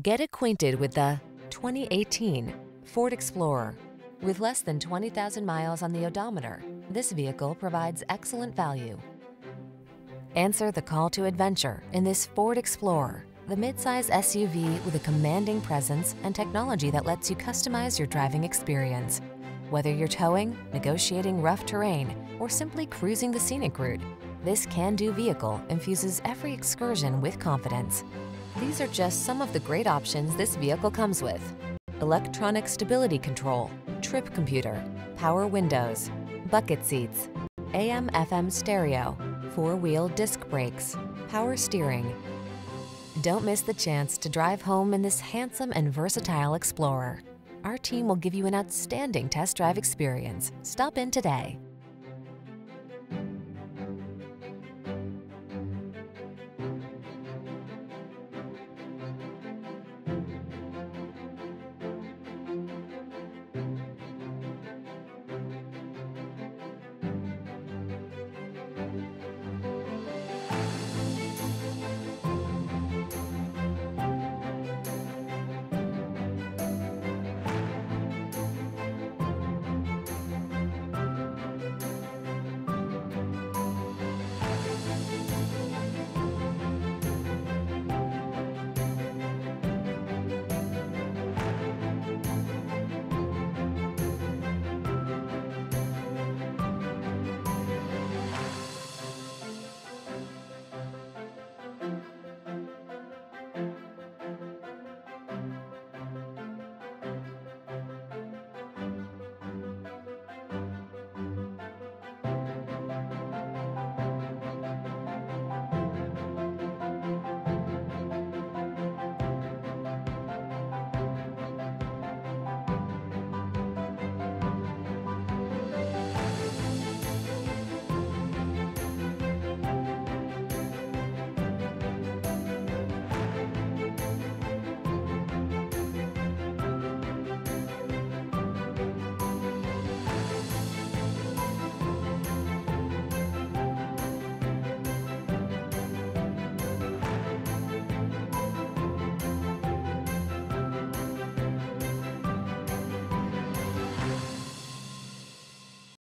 Get acquainted with the 2018 Ford Explorer. With less than 20,000 miles on the odometer, this vehicle provides excellent value. Answer the call to adventure in this Ford Explorer, the midsize SUV with a commanding presence and technology that lets you customize your driving experience. Whether you're towing, negotiating rough terrain, or simply cruising the scenic route, this can-do vehicle infuses every excursion with confidence. These are just some of the great options this vehicle comes with: electronic stability control, trip computer, power windows, bucket seats, AM/FM stereo, four-wheel disc brakes, power steering. Don't miss the chance to drive home in this handsome and versatile Explorer. Our team will give you an outstanding test drive experience. Stop in today.